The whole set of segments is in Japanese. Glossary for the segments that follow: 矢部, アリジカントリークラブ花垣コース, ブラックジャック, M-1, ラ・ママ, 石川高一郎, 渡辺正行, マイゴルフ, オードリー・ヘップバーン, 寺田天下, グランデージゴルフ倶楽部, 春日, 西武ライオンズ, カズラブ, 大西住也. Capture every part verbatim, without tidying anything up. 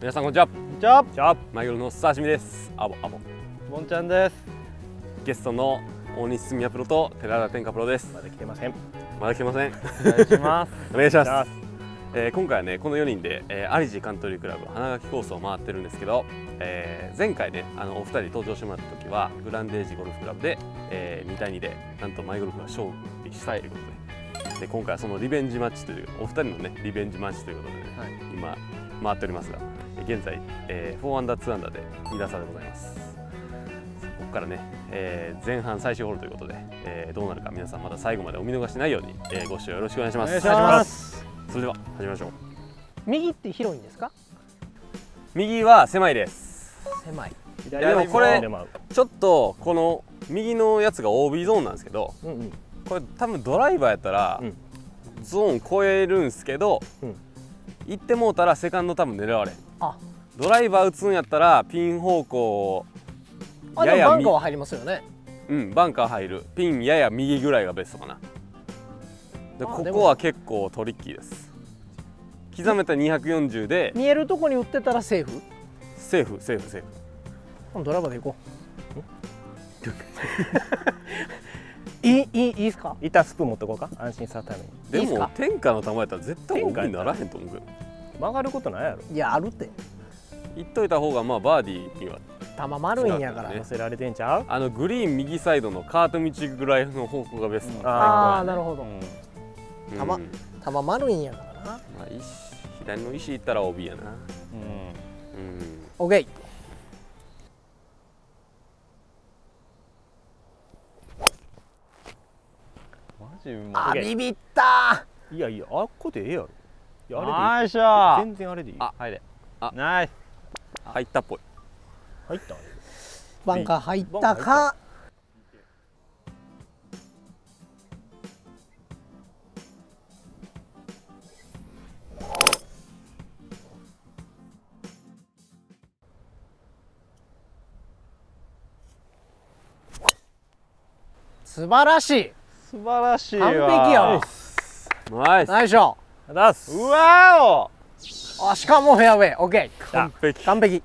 皆さんこんにちは。こんにちは。じゃあマグロの刺身です。アボアボ。ボンちゃんです。ゲストの大西住也プロと寺田天下プロです。まだ来てません。まだ来てません。お願いします。お願いします。えー、今回はねこのよにんで、えー、アリジカントリークラブ花垣コースを回ってるんですけど、えー、前回ねあのお二人登場してもらった時はグランデージゴルフクラブで、えー、にたいにでなんとマイゴルフが勝利したということで、はい、で今回はそのリベンジマッチというお二人のねリベンジマッチということで、ねはい、今回っておりますが現在、えー、フォーアンダーツーアンダーでにださでございます。ここからね、えー、前半最終ホールということで、えー、どうなるか皆さんまだ最後までお見逃しないように、えー、ご視聴よろしくお願いします。お願いします。それでは始めましょう。右って広いんですか？右は狭いです。狭い。いやでもこれちょっとこの右のやつが オービー ゾーンなんですけど、うんうん、これ多分ドライバーやったら、うん、ゾーン超えるんですけど、うん、行ってもうたらセカンド多分狙われ。あ、ドライバー打つんやったらピン方向やや。あ、でもバンカーは入りますよね。うん、バンカー入る。ピンやや右ぐらいがベストかな。でここは結構トリッキーです。刻めたにひゃくよんじゅうで見えるとこに打ってたらセーフ？セーフセーフセーフ。ドライバーで行こう。いいいいですか？板スプーン持ってこうか。安心させるために。でも天下の球やったら絶対オービーにならへんと思うけど。曲がることないやろ。いやあるって。いっといた方がまあバーディーには。球丸いんやから乗せられてんちゃう？あのグリーン右サイドのカート道ぐらいの方向がベスト。ああなるほど。たま、たま丸いんやからな。まあ、左の石いったら オービー やな。うん。うん。オーケー。マジうまい。あ、ビビった。いやいや、あっこでええやろ。いや、あれでいい。よいしょ。全然あれでいい。あ、入れ。あ、ナイス。入ったっぽい。入った。バンカー入ったか。素晴らしい。素晴らしいわ。完璧や。ナイス。ナイス。出す。うわお。あ、しかもフェアウェイ。オッケー。完璧。完璧。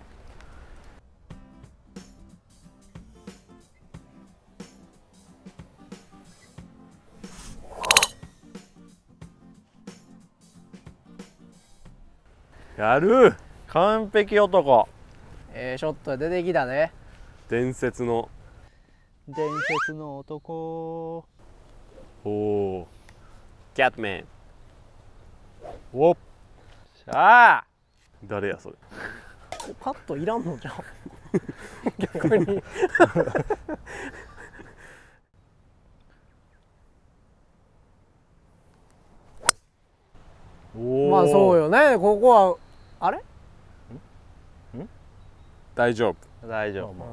やる。完璧男。ええ、ショット出てきたね。伝説の。伝説の男。おお。キャットマン。おっ。さあ。誰やそれ。パッといらんのじゃん。逆に。おお。まあそうよね。ここはあれ？ん？ん？大丈夫。大丈夫。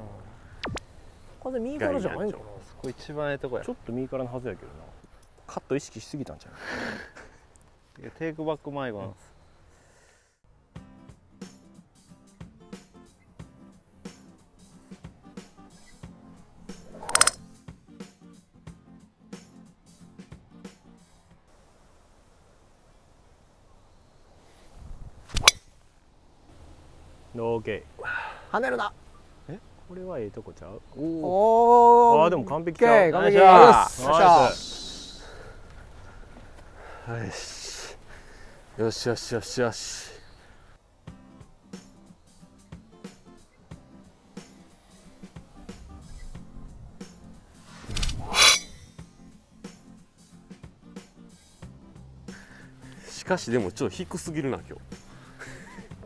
これ右からじゃないんじゃない？そこ一番ええとこや。ちょっと右からのはずやけどな。カット意識しすぎたんじゃない？いや、テイクバック迷子なんです。オーケー。跳ねるな。これはええとこちゃう。おお。ああでも完璧ちゃう。完璧です。よし。よしよしよしよし。しかしでもちょっと低すぎるな今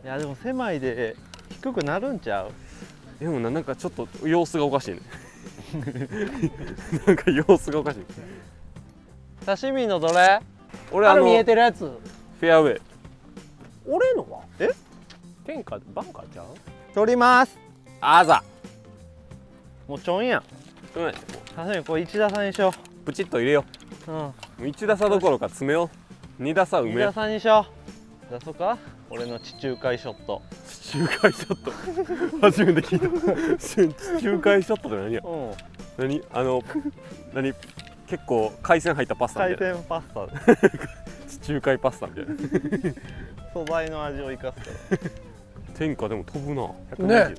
日。いやでも狭いで低くなるんちゃう。でもなんかちょっと様子がおかしいね。なんか様子がおかしい。刺身のどれ？俺あの見えてるやつ。フェアウェイ。俺のは？え？天下バンカーちゃう？取ります。あざ。もうちょんやん。ちょん。刺身これ一打差にしよう。プチッと入れよう。うん。もう一打差どころか詰めよう。二打差埋めよう。二打差にしよう。出そうか？俺の地中海ショット。地中海ショット。初めて聞いた。地中海ショットって何や。何、あの、何、結構海鮮入ったパスタみたいな。海鮮パスタ。地中海パスタみたいな。素材の味を生かすから。天下でも飛ぶな。ひゃくにじゅう。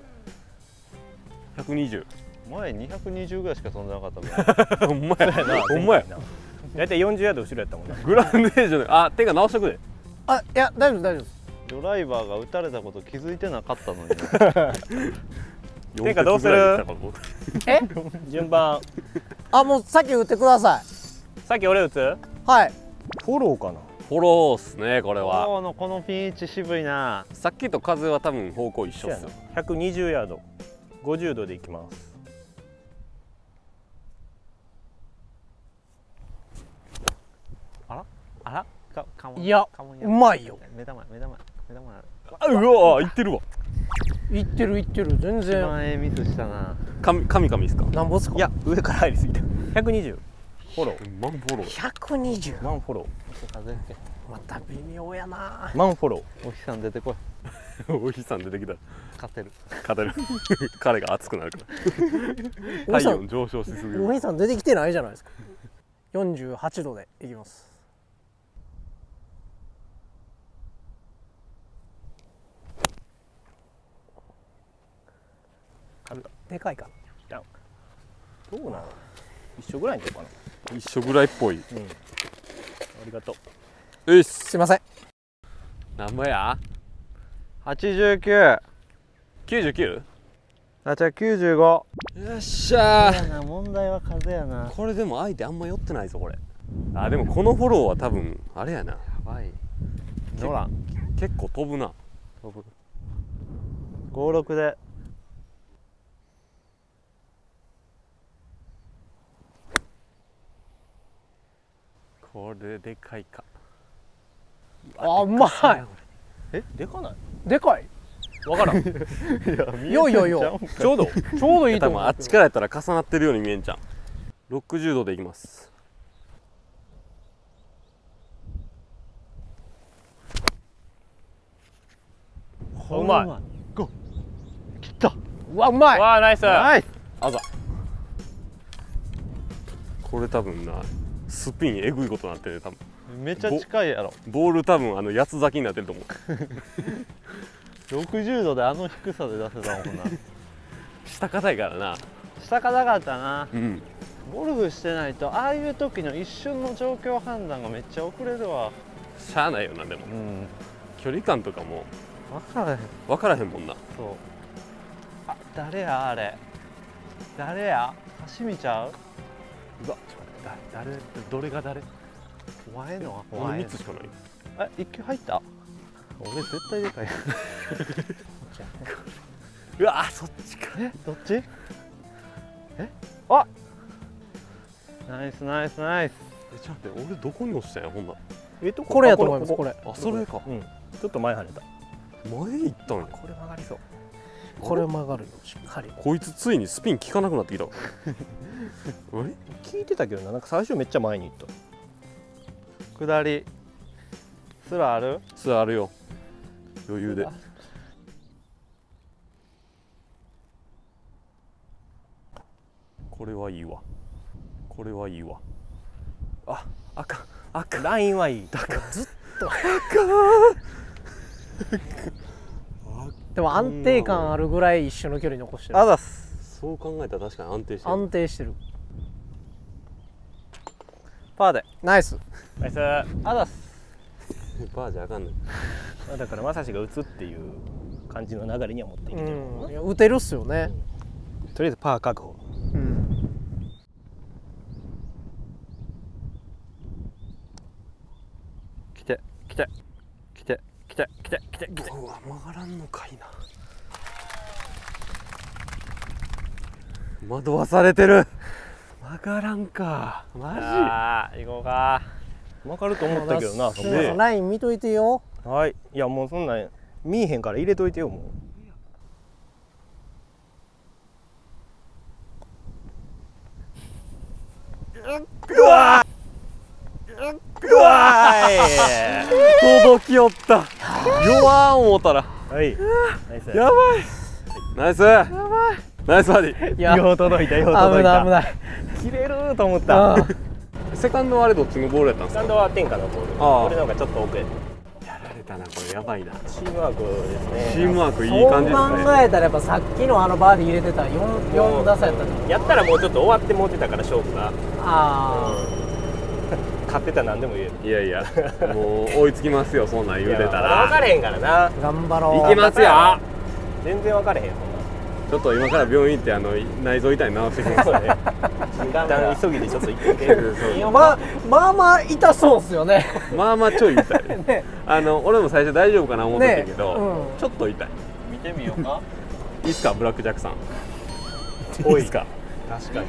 ひゃくにじゅう。前にひゃくにじゅうぐらいしか飛んでなかったもん。ほんまや。ほんまや。大体よんじゅうヤード後ろやったもんね。グランデージョン。あ、手が直してくれ。あ、いや大丈夫大丈夫。ドライバーが打たれたこと気づいてなかったのに。天下どうする？え？順番。あ、もうさっき打ってください。さっき俺打つ？はい。フォローかな。フォローっすね、これは。フォローのこのピン位置渋いな。さっきと風は多分方向一緒っすよ。ひゃくにじゅうヤード、ごじゅうどでいきます。あらあら。いや、うまいよ。目玉、目玉、目玉ある。あ、うわ、いってるわ。いってる、いってる、全然。前ミスしたな。かみ、かみかみですか。なんぼっすか。いや、上から入りすぎた。百二十。フォロー。マンフォロー。百二十。マンフォロー。また微妙やな。マンフォロー。お日さん出てこい。お日さん出てきた。勝てる。勝てる。彼が熱くなるから。体温上昇しすぎる。お日さん出てきてないじゃないですか。四十八度でいきます。でかいかな。どうなの？一緒ぐらいのとこかな。一緒ぐらいっぽい。うん、ありがとう。よし、すいません。何もや。はちじゅうきゅう。きゅうじゅうきゅう？あ、じゃあきゅうじゅうご。よっしゃー。問題は風やな。これでも相手あんま寄ってないぞこれ。あ、でもこのフォローは多分あれやな。やばい。ノラン。結構飛ぶな。飛ぶ。ご、ろくで。これでかいか。あ、うまい。え、でかない。でかい。わからん。いやいやいや。ちょうど、ちょうどいいと思う。あっちからやったら重なってるように見えんじゃん。ろくじゅうどでいきます。うまい。ゴー。切った。うわ、うまい。わあ、ナイス。ナイス。あざ。これ多分な。スピンえぐいことになってる、多分めっちゃ近いやろ。ボール多分あの八つ咲きになってると思う。ろくじゅうどであの低さで出せたもんな。下硬いからな。下硬かったな、うん、ゴルフしてないとああいう時の一瞬の状況判断がめっちゃ遅れるわ。しゃあないよな。でも、うん、距離感とかも分からへん分からへんもんな。そう。あ、誰やあれ、誰や。橋見ちゃう。うわ、誰ってどれが誰。怖いのは怖い。みっつしかない。あ、一球入った。俺絶対でかい。うわ、そっちか。え、どっち。え、あ、ナイスナイスナイス。え、ちょっと待って、俺どこに落ちたんや。ほんなえっとこれやと思います。これ。あ、それか。うん、ちょっと前跳ねた。前行ったんや。これ曲がりそう。これ曲がるよ、しっかり。こいつついにスピン効かなくなってきた。あれ、聞いてたけどな、なんか最初めっちゃ前に行った。下りすらある？すらあるよ、余裕で。これはいいわ、これはいいわ。あ、赤、赤ラインはいい。だからずっと赤。でも安定感あるぐらい一緒の距離残してる。あざっす。そう考えたら確かに安定してる。安定してる。パーで。ナイスナイス。あざっす。パーじゃあかんない。だからまさしが打つっていう感じの流れには持っていけてる。いや、打てるっすよね。とりあえずパー確保。うん、来て来て来て来て来て来て来て。うわ、曲がらんのかいな。惑わされてる。曲がらんか、マジ。行こうか。曲がると思ったけどな。ライン見といてよ。はい、いやもうそんなん見えへんから入れといてよ。もううわー、うわー、届きよった。弱ーん思ったら。はい、やばい。ナイス、やばい、ナイスバディ。よう届いた、よう届いた。危ない危ない。切れると思った。セカンドはあれどっちのボールやったんですか。セカンドは天下のボール。俺の方がちょっと奥へ。やられたな、これやばいな。チームワークですね。チームワークいい感じですね。考えたらやっぱさっきのあのバーディー入れてたよん、よん打差やったの。やったらもうちょっと終わってもうてたから勝負が。ああ。勝ってたら何でも言える。いやいや、もう追いつきますよ、そんなん言うてたら。分かれへんからな。頑張ろう。いきますよ。全然分かれへん。ちょっと今から病院行ってあの内臓痛い治してきますね。一旦急ぎでちょっと行って。まあまあ痛そうっすよね。まあまあちょい痛い。あの俺も最初大丈夫かな思ってたけど、ちょっと痛い。見てみようか。いいっすか、ブラックジャックさん。多いっすか。確かに。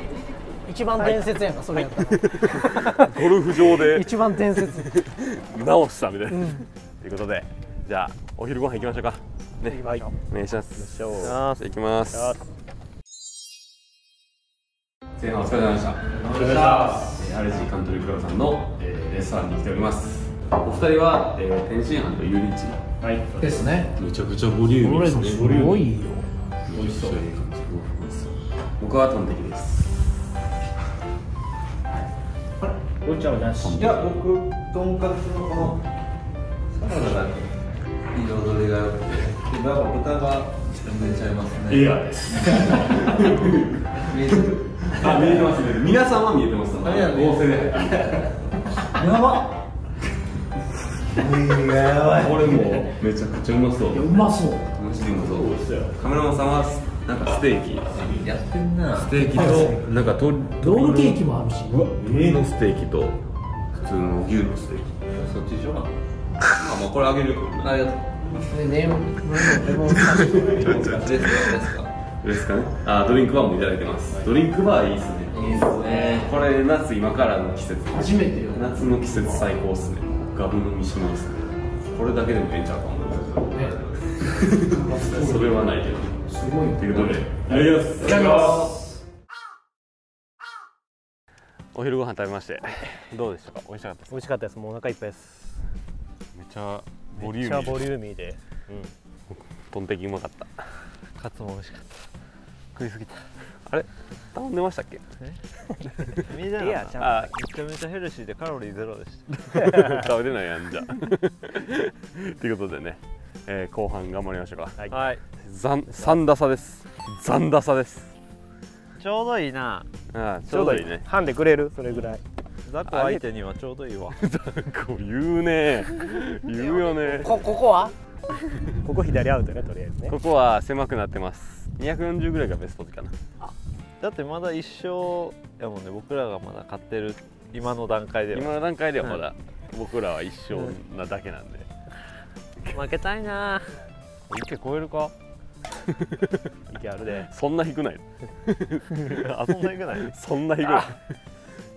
一番伝説やんか、それやったらゴルフ場で一番伝説直したみたいな。ということで、じゃあお昼ご飯行きましょうかね。お願いします。行きます。前半お疲れ様でした。お疲れ様でした。アルジーカントリークラブさんのレストランに来ております。お二人は天津飯と油淋鶏ですね。めちゃくちゃボリューミーですね。すごいよ、美味しそう。僕はトンテキです。お茶はなし。いや、僕、とんかつのこのサラダが彩りが良くて、豚が出ちゃいますね。エアです。あ、見えてますね。皆さんは見えてます。ありがとうございます。やば。これもめちゃくちゃうまそう。うまそう。マジでうまそう。カメラマンさんは。なんかステーキやってんな。ステーキとなんかとロールケーキもあるし、牛のステーキと普通の牛のステーキ。そっちでしょ。あ、もうこれあげる。ありがとう。ね、ですかね。あ、ドリンクバーもいただいてます。ドリンクバーいいですね。いいですね。これ夏今からの季節。初めてよ。夏の季節最高ですね。ガブ飲みしますね。これだけでもええんちゃうかも。それはないけど。すごいということで、ありがとうございます。お昼ご飯食べまして、どうでしたか。美味しかったです。美味しかったです。もうお腹いっぱいです。めちゃボリューミー。めちゃボリューミーで、うん。トンテキうまかった。カツも美味しかった。食いすぎた。あれ、頼んでましたっけ？みんな。いや、ちゃん。めちゃめちゃヘルシーでカロリーゼロでした。食べれないやんじゃ。ということでね。えー、後半頑張りましょうか。はい。さんださです。さんださです。ちょうどいいな。ああ、ちょうどいいね。ハンでくれるそれぐらい。ザコ相手にはちょうどいいわ。ザコ言うね。言うよね。こここは？ここ左アウトね、とりあえずね。ここは狭くなってます。にひゃくよんじゅうぐらいがベストかな。だってまだ一勝やもんね。僕らがまだ勝ってる今の段階では。今の段階ではまだ僕らは一勝なだけなんで。負けたいな。池超えるか。池あるで。そんな低くない。あ、そんな低くない。そんな低くない。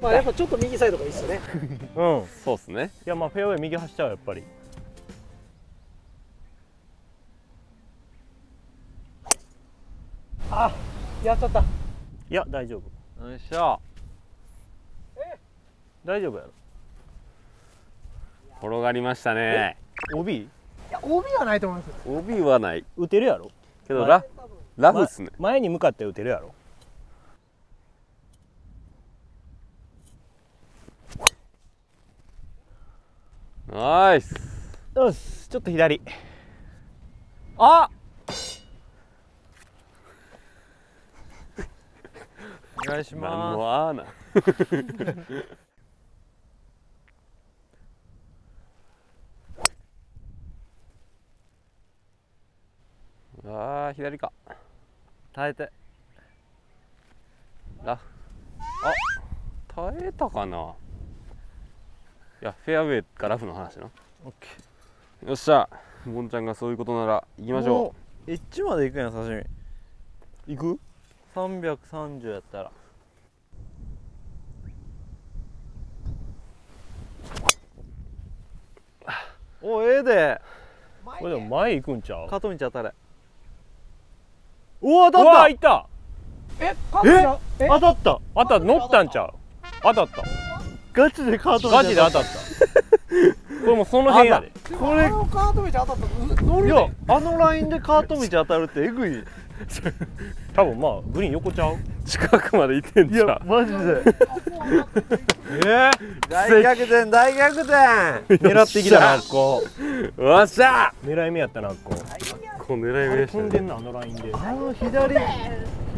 まあやっぱちょっと右サイドがいいっすよね。うん。そうっすね。いやまあフェアウェイ右走っちゃうやっぱり。あ、やっちゃった。いや大丈夫。よいしょ。え、大丈夫やろ。転がりましたね。オービー？いや、オービー はないと思います。 オービー はない。打てるやろけどラフっすね。前に向かって打てるやろ。ナイス。よし、ちょっと左。あお願いします。あー、左か。耐えてラフ。あ、耐えたかな。いや、フェアウェイかラフの話な。オッケー。よっしゃ、ボンちゃんがそういうことなら行きましょう。エッジまで行くやん、刺身行く。さんびゃくさんじゅうやったらお、ええで。これでも前行くんちゃう。カトンちゃったれ。おお、当たった。いった。ええ、当たった。当たった。乗ったんちゃう。当たった。ガチでカートン。ガチで当たった。れもその辺やで。これあのカート道当たった乗るで。いや、あのラインでカート道当たるってえぐい。多分まあグリーン横ちゃう、近くまで行ってんじゃん。いやマジでええ、大逆転大逆転狙ってきたな、あっこ。わっしゃ狙い目やったな、あっこ。こう狙い目でしたね。飛んでんな、あのラインで。あの左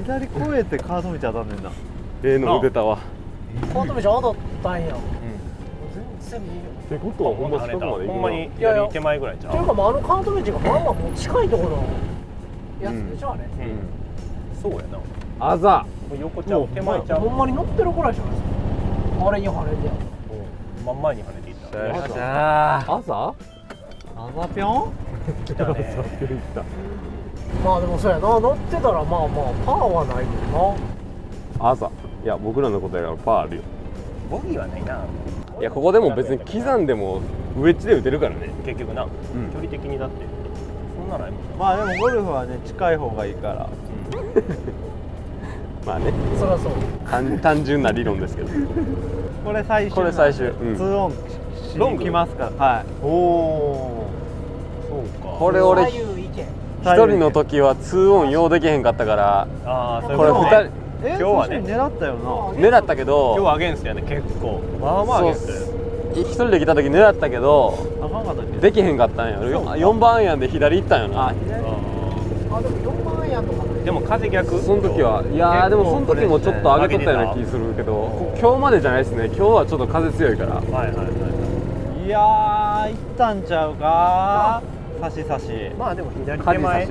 左越えてカート道当たんねんな。ええの出たわ。カート道当たったんや。全然見えるってことはほんま近くまで行く。ほんまに左手前ぐらいちゃう。っていうか、あのカート道がまあまあもう近いところやつでしょ、あれ。そうやな。あざ横ちゃう、手前ちゃう。ほんまに乗ってるぐらいじゃないですか。あれに跳ねてやん、真ん前に跳ねていった。あざあざぴょん来たね。まあでもそうやな、乗ってたらまあまあパーはないけどな。あざ、いや僕らのことやからパーあるよ。ボギーはないな。いや、ここでも別に刻んでもウエッジで打てるからね、結局な。距離的にだってそんなのあります。まあでもゴルフはね、近い方がいいから。まあね、そりゃそう。単純な理論ですけど。これ最終。これ最終。ツーオン。ロングきますから。はい。おお。そうか。これ俺一人の時はツーオン用できへんかったから。ああ、これ二人。今日はね。狙ったよな。狙ったけど。今日はアゲンストやね、結構。まあまあアゲンストや。一人で来た時狙ったけど。できへんかったんや。四番アイアンで左行ったんやな。あ、でも四番アイアンとか。でも風逆。その時は、いやーでもその時もちょっと上げとったような気するけど、今日までじゃないですね。今日はちょっと風強いから。はいはいはい。いやー行ったんちゃうか。差し差し。まあでも左手前。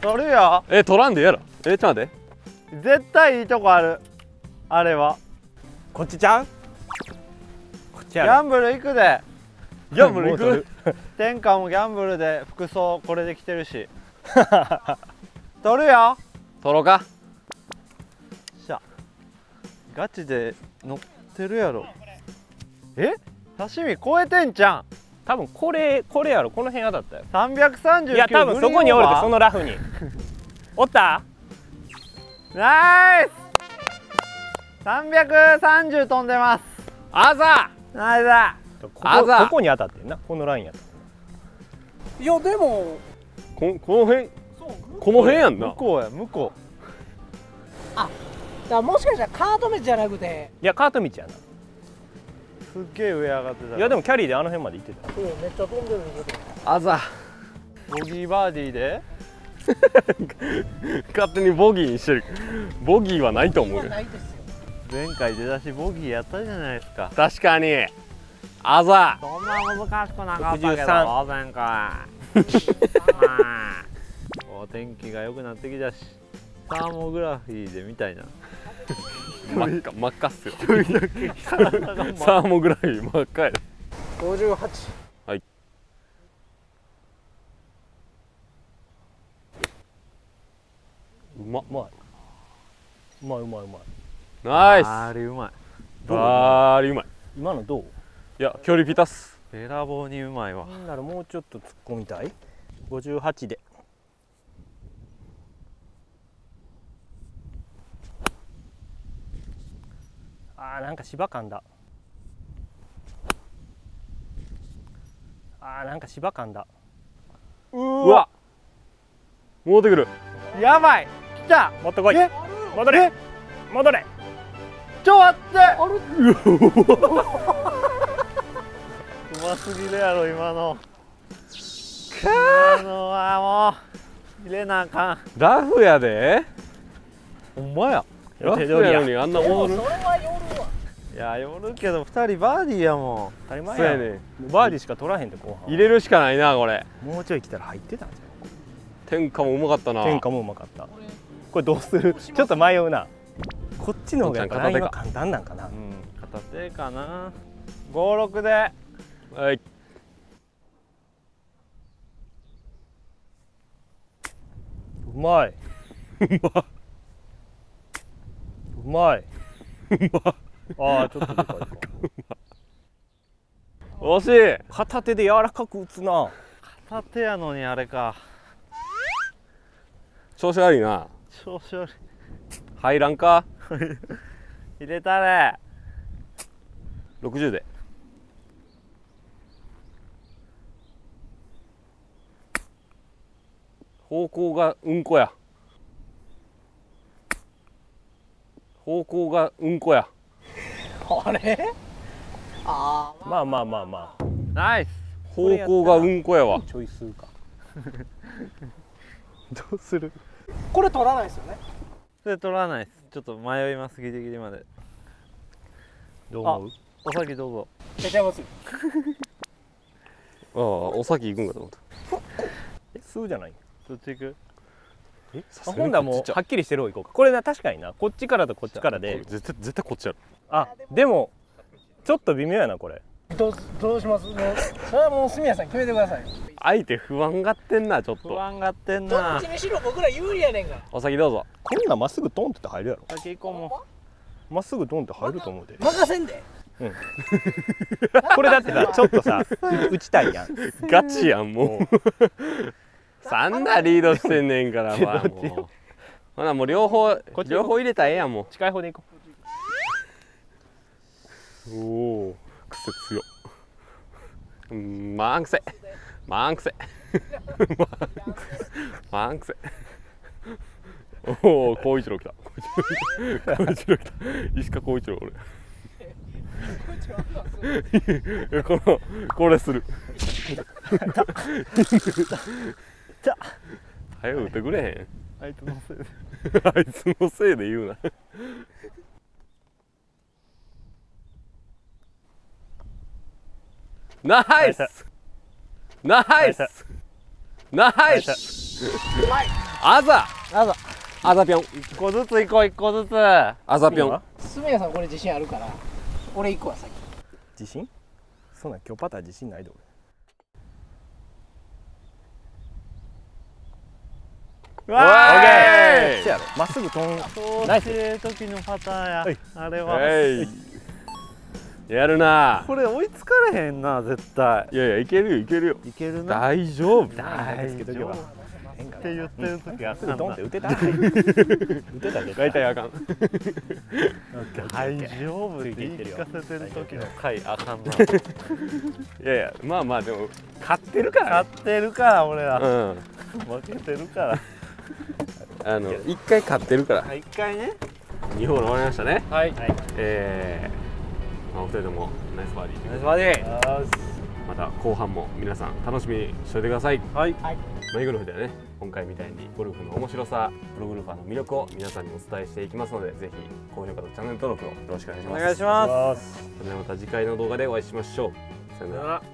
取るよ。え、取らんでやろ。え、ちょっと待って。絶対いいとこある。あれは。こっちちゃう？こっちや。ギャンブル行くで。ギャンブル行く。天下もギャンブルで服装これで着てるし。取るよ。取ろうか。しゃガチで乗ってるやろ。え、刺身超えてんじゃん。多分これこれやろ、この辺当たったよ。さんびゃくさんじゅうきゅう。いや多分そこにおるって、そのラフにおった。ナイス。さんびゃくさんじゅう飛んでます。あざナイザー。あざここに当たってんな、このラインやった。いやでもこ、この辺、この辺やんな。向こうや、向こう。あ、だからもしかしたらカート道じゃなくて。いやカート道やな。すっげえ上上がってた。いやでもキャリーであの辺まで行ってた。そう、めっちゃ飛んでるんだけど。あざボギーバーディーで勝手にボギーにしてる。ボギーはないと思うよ。前回出だしボギーやったじゃないですか。確かに。あざそんな難しくなかったけど前回。お天気が良くなってきたし、サーモグラフィーでみたいな。真っ赤、真っ赤っすよ。サーモグラフィー真っ赤や。ごじゅうはち。はい。うま、うまい。うまい、うまい、うまい。ナイス。あれうまい。あれうまい。今のどう？いや、距離ピタス。べらぼうにうまいわ。みんならもうちょっと突っ込みたい。ごじゅうはちで。あーなんか芝噛んだ。あーなんか芝噛んだ。うわ戻ってくる。やばい来た。もっと来い。戻れ戻れ。ちょ待って。あれうますぎるやろ今の。今のはもう入れなあかん。ラフやで。ほんまや。ラフやのにあんな戻る。いや寄るけどふたりバーディーやもん。当たり前やね。バーディーしか取らへんで後半。入れるしかないなこれ。もうちょい来たら入ってたんじゃん。天下もうまかったな。天下もうまかった。これどうする？ちょっと迷うな。こっちの方がラインは簡単なんかな。片手かな。ごろくで。はい。うまい。うまうまい。うまああちょっとでかいか。惜しい。片手で柔らかく打つな。片手やのにあれか。調子悪いな。調子悪い。入らんか。入れたね。ろくじゅうで。方向がうんこや。方向がうんこや。あれ？ああ。まあまあまあまあ。ナイス。方向がうんこやわ。ちょい数か。どうする？これ取らないですよね。それ取らないです。ちょっと迷いますギリギリまで。どう思う？お先どうぞ。出ちゃいます。ああ、お先行くんかと思った。え、数じゃない？どっち行く？え、今度はもうはっきりしてる方行こうか。これな、確かにな、こっちからとこっちからで絶対絶対こっちやろ。あ、でもちょっと微妙やなこれ。どうどうします？もうそれはもう住谷さん決めてください。相手不安がってんなちょっと。不安がってんな。どっちにしろ僕ら有利やねんが。お先どうぞ。こんなまっすぐトンって入るやろ。先行こうも。まっすぐドンって入ると思うで。任せんで。うん。これだってさ、ちょっとさ、打ちたいやん。ガチやんもう。三打リードしてんねんから、まあもう。ほなもう両方、両方入れたらええやんもう。近い方で行こう。おお、癖強。うん、マンクセ。マンクセ。マンクセ。おお、高一郎来た。高一郎来た。石川高一郎、俺。この、これする。早く打ってくれへん。あいつのせいで。あいつのせいで言うな。ナイス。ナイス。ナイス。あざ。あざ。あざぴょん。一個ずつ行こう、一個ずつ。あざぴょん。住谷さん、これ自信あるから。俺行くわ、先。自信。そんな今日パター自信ないで俺。わー、まっすぐ飛んだ時のパターンや、あれはやるな。これ追いつかれへんな絶対。いやいや、いけるよいけるよいけるな、大丈夫大丈夫って言ってる時はドンって打てた打てたで大体あかん。大丈夫って言い聞かせてる時の回あかんな。いやいや、まあまあでも勝ってるから、勝ってるから俺ら、負けてるから、あの一回勝ってるから。一回ね、にホール終わりましたね。はい、ええ、お二人ともナイスバーディー、ナイスバーディー。また後半も皆さん楽しみにしておいてください。はい、マイゴルフではね、今回みたいにゴルフの面白さ、プロゴルファーの魅力を皆さんにお伝えしていきますので、ぜひ高評価とチャンネル登録をよろしくお願いします。お願いします。それではまた次回の動画でお会いしましょう。さよなら。